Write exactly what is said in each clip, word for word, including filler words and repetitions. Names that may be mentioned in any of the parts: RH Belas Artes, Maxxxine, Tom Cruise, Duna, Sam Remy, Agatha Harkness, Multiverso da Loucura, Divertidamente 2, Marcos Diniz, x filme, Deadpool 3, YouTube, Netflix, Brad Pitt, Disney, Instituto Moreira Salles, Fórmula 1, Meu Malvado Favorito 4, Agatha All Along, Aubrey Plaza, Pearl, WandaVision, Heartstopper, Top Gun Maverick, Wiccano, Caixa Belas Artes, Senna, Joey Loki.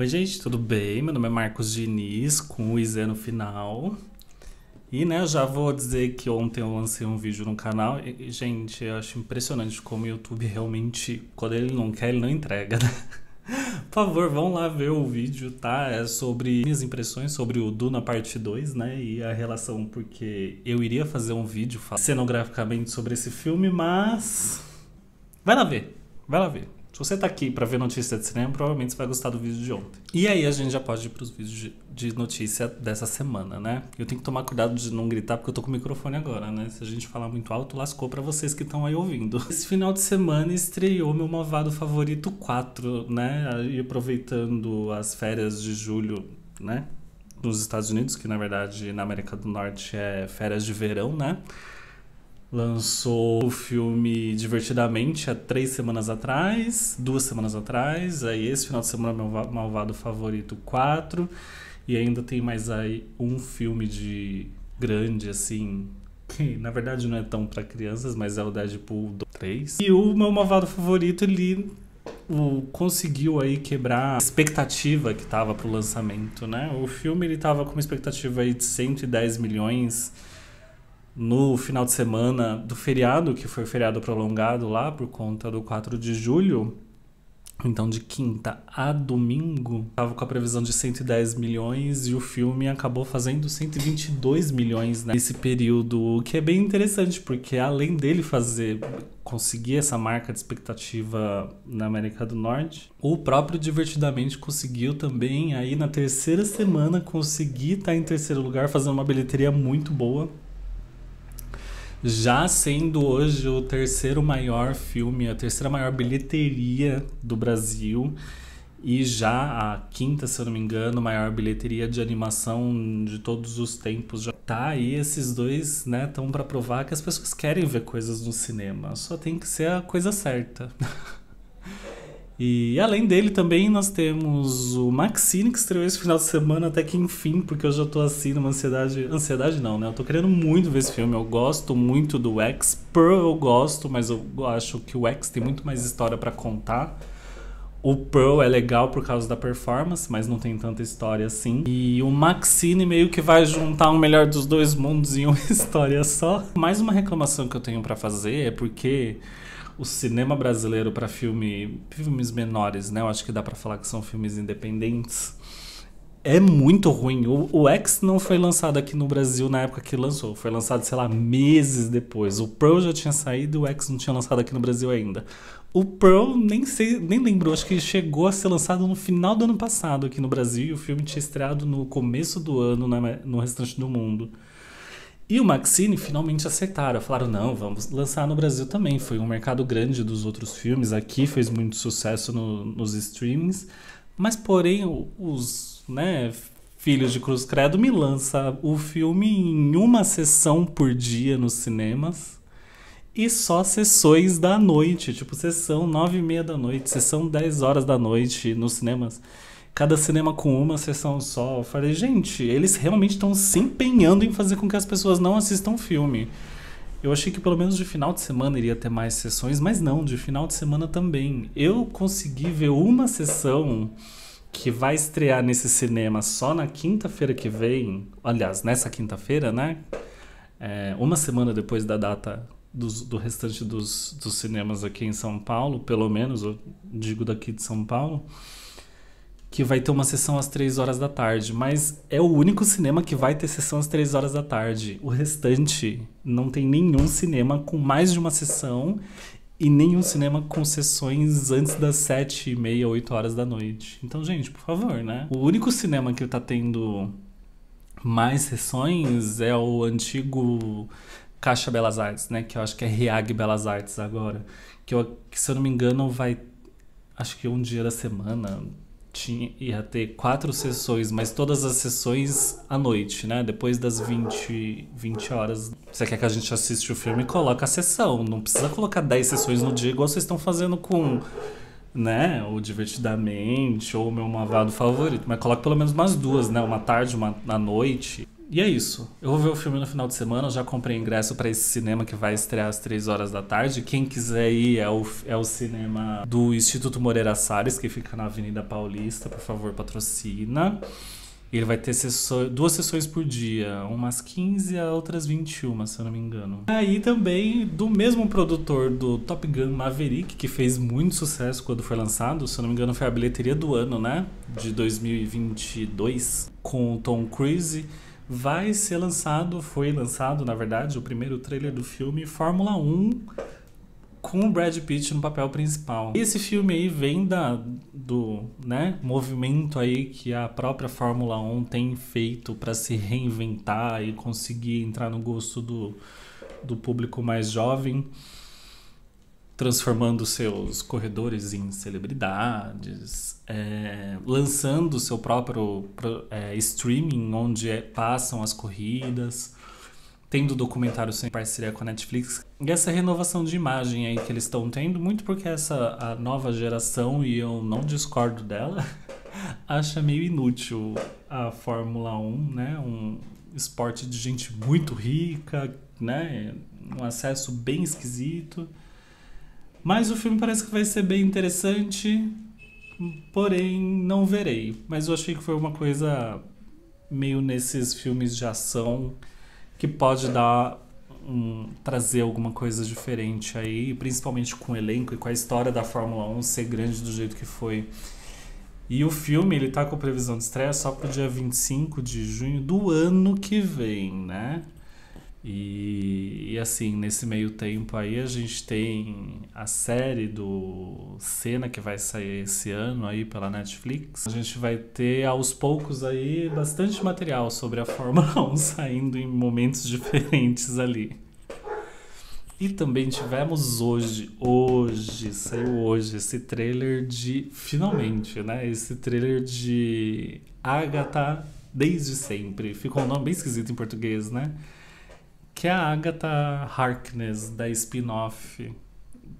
Oi gente, tudo bem? Meu nome é Marcos Diniz, com o I Z no final. E né, eu já vou dizer que ontem eu lancei um vídeo no canal e, gente, eu acho impressionante como o YouTube realmente, quando ele não quer, ele não entrega, né? Por favor, vão lá ver o vídeo, tá? É sobre minhas impressões sobre o Duna parte dois, né? E a relação, porque eu iria fazer um vídeo cenograficamente sobre esse filme, mas... Vai lá ver, vai lá ver. Se você tá aqui pra ver notícia de cinema, provavelmente você vai gostar do vídeo de ontem. E aí a gente já pode ir pros vídeos de notícia dessa semana, né? Eu tenho que tomar cuidado de não gritar, porque eu tô com o microfone agora, né? Se a gente falar muito alto, lascou pra vocês que estão aí ouvindo. Esse final de semana estreou Meu Malvado Favorito quatro, né? E aproveitando as férias de julho, né? Nos Estados Unidos, que na verdade na América do Norte é férias de verão, né? Lançou o filme Divertidamente há três semanas atrás, duas semanas atrás, aí esse final de semana Meu Malvado Favorito quatro, e ainda tem mais aí um filme de grande, assim, que na verdade não é tão pra crianças, mas é o Deadpool três. E o Meu Malvado Favorito, ele o, conseguiu aí quebrar a expectativa que tava pro lançamento, né? O filme, ele tava com uma expectativa aí de cento e dez milhões... No final de semana do feriado, que foi feriado prolongado lá por conta do quatro de julho, então de quinta a domingo, tava com a previsão de cento e dez milhões e o filme acabou fazendo cento e vinte e dois milhões nesse período, o que é bem interessante, porque além dele fazer, conseguir essa marca de expectativa na América do Norte, o próprio Divertidamente conseguiu também, aí na terceira semana, conseguir estar em terceiro lugar, fazendo uma bilheteria muito boa. Já sendo hoje o terceiro maior filme, a terceira maior bilheteria do Brasil e já a quinta, se eu não me engano, maior bilheteria de animação de todos os tempos. Já tá aí, esses dois, né, estão para provar que as pessoas querem ver coisas no cinema, só tem que ser a coisa certa. E além dele também nós temos o Maxxxine, que estreou esse final de semana até que enfim, porque eu já tô assim numa ansiedade... Ansiedade não, né? Eu tô querendo muito ver esse filme, eu gosto muito do X. Pearl eu gosto, mas eu acho que o X tem muito mais história pra contar. O Pearl é legal por causa da performance, mas não tem tanta história assim. E o Maxxxine meio que vai juntar o melhor dos dois mundos em uma história só. Mais uma reclamação que eu tenho pra fazer é porque... O cinema brasileiro para filme, filmes menores, né? Eu acho que dá para falar que são filmes independentes. É muito ruim. O, o X não foi lançado aqui no Brasil na época que lançou. Foi lançado, sei lá, meses depois. O Pearl já tinha saído, o X não tinha lançado aqui no Brasil ainda. O Pearl, nem sei, nem lembro, acho que chegou a ser lançado no final do ano passado aqui no Brasil. E o filme tinha estreado no começo do ano na, no restante do mundo. E o Maxxxine finalmente acertaram, falaram, não, vamos lançar no Brasil também. Foi um mercado grande dos outros filmes, aqui fez muito sucesso no, nos streamings. Mas, porém, os né, filhos de Cruz Credo me lançam o filme em uma sessão por dia nos cinemas. E só sessões da noite, tipo sessão nove e meia da noite, sessão dez horas da noite nos cinemas. Cada cinema com uma sessão só. Eu falei, gente, eles realmente estão se empenhando em fazer com que as pessoas não assistam filme. Eu achei que pelo menos de final de semana iria ter mais sessões, mas não, de final de semana também. Eu consegui ver uma sessão que vai estrear nesse cinema só na quinta-feira que vem. Aliás, nessa quinta-feira, né? É, uma semana depois da data dos, do restante dos, dos cinemas aqui em São Paulo, pelo menos, eu digo daqui de São Paulo. Que vai ter uma sessão às três horas da tarde, mas é o único cinema que vai ter sessão às três horas da tarde. O restante não tem nenhum cinema com mais de uma sessão e nenhum cinema com sessões antes das sete e meia, oito horas da noite. Então, gente, por favor, né? O único cinema que tá tendo mais sessões é o antigo Caixa Belas Artes, né? Que eu acho que é R H Belas Artes agora. Que, eu, que, se eu não me engano, vai... Acho que um dia da semana... Tinha, ia ter quatro sessões, mas todas as sessões à noite, né? Depois das vinte horas. Você quer que a gente assista o filme e coloca a sessão. Não precisa colocar dez sessões no dia, igual vocês estão fazendo com, né? O Divertidamente ou o Meu Malvado Favorito. Mas coloca pelo menos umas duas, né? Uma tarde, uma à noite. E é isso. Eu vou ver o filme no final de semana. Eu já comprei ingresso pra esse cinema que vai estrear às três horas da tarde. Quem quiser ir é o, é o cinema do Instituto Moreira Salles, que fica na Avenida Paulista. Por favor, patrocina. Ele vai ter sessões, duas sessões por dia, umas quinze, outras vinte e uma, se eu não me engano. Aí também, do mesmo produtor do Top Gun Maverick, que fez muito sucesso quando foi lançado, se eu não me engano foi a bilheteria do ano, né? De dois mil e vinte e dois, com o Tom Cruise, vai ser lançado, foi lançado, na verdade, o primeiro trailer do filme Fórmula um, com o Brad Pitt no papel principal. E esse filme aí vem da, do né, movimento aí que a própria Fórmula um tem feito para se reinventar e conseguir entrar no gosto do, do público mais jovem, transformando seus corredores em celebridades, é, lançando seu próprio é, streaming onde é, passam as corridas, tendo documentário sem parceria com a Netflix. E essa renovação de imagem aí que eles estão tendo, muito porque essa a nova geração, e eu não discordo dela, acha meio inútil a Fórmula um, né? Um esporte de gente muito rica, né? Um acesso bem esquisito. Mas o filme parece que vai ser bem interessante, porém não verei. Mas eu achei que foi uma coisa meio nesses filmes de ação que pode dar um, trazer alguma coisa diferente aí, principalmente com o elenco e com a história da Fórmula um ser grande do jeito que foi. E o filme, ele tá com previsão de estreia só pro dia vinte e cinco de junho do ano que vem, né? E, e assim, nesse meio tempo aí a gente tem a série do Senna que vai sair esse ano aí pela Netflix. A gente vai ter aos poucos aí bastante material sobre a Fórmula um saindo em momentos diferentes ali. E também tivemos hoje, hoje, saiu hoje esse trailer de, finalmente, né? Esse trailer de Agatha Desde Sempre. Ficou um nome bem esquisito em português, né? Que é a Agatha Harkness, da spin-off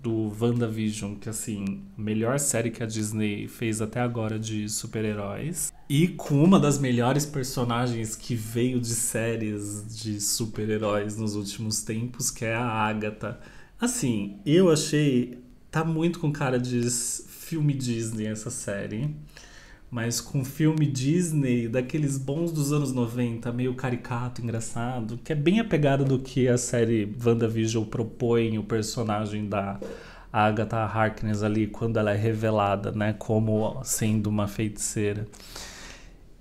do WandaVision, que assim, a melhor série que a Disney fez até agora de super-heróis. E com uma das melhores personagens que veio de séries de super-heróis nos últimos tempos, que é a Agatha. Assim, eu achei... tá muito com cara de filme Disney essa série. Mas com filme Disney, daqueles bons dos anos noventa, meio caricato, engraçado, que é bem a pegada do que a série WandaVision propõe, o personagem da Agatha Harkness ali, quando ela é revelada, né, como sendo uma feiticeira.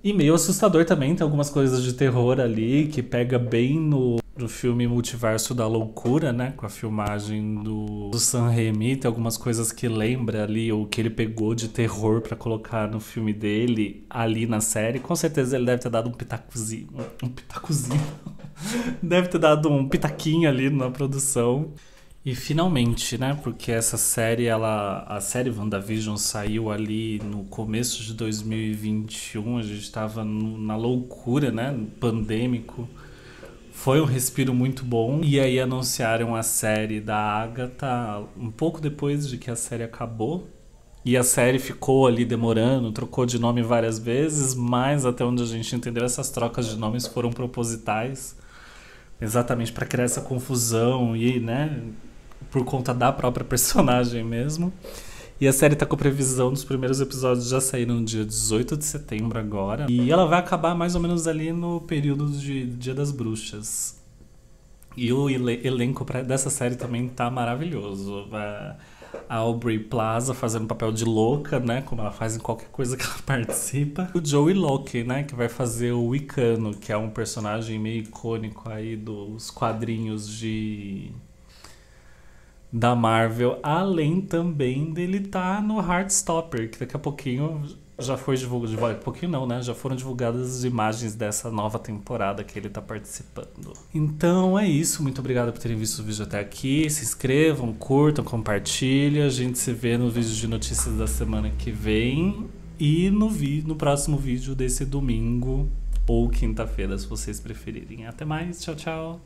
E meio assustador também, tem algumas coisas de terror ali, que pega bem no, no filme Multiverso da Loucura, né, com a filmagem do, do Sam Remy, tem algumas coisas que lembra ali o que ele pegou de terror pra colocar no filme dele, ali na série. Com certeza ele deve ter dado um pitacozinho, um pitacozinho, deve ter dado um pitaquinho ali na produção. E finalmente, né, porque essa série, ela, a série WandaVision saiu ali no começo de dois mil e vinte e um, a gente tava no, na loucura, né, pandêmico, foi um respiro muito bom, e aí anunciaram a série da Agatha um pouco depois de que a série acabou, e a série ficou ali demorando, trocou de nome várias vezes, mas até onde a gente entendeu, essas trocas de nomes foram propositais, exatamente para criar essa confusão e, né, por conta da própria personagem mesmo. E a série tá com previsão dos primeiros episódios já saíram no dia dezoito de setembro agora. E ela vai acabar mais ou menos ali no período de Dia das Bruxas. E o elenco dessa série também tá maravilhoso. A Aubrey Plaza fazendo papel de louca, né, como ela faz em qualquer coisa que ela participa. O Joey Loki, né, que vai fazer o Wiccano, que é um personagem meio icônico aí dos quadrinhos de... da Marvel, além também dele tá no Heartstopper, que daqui a pouquinho já foi divulgado, daqui a pouquinho não, né? Já foram divulgadas as imagens dessa nova temporada que ele tá participando. Então é isso, muito obrigado por terem visto o vídeo até aqui, se inscrevam, curtam, compartilhem, a gente se vê no vídeo de notícias da semana que vem e no, vi no próximo vídeo desse domingo ou quinta-feira, se vocês preferirem. Até mais, tchau, tchau!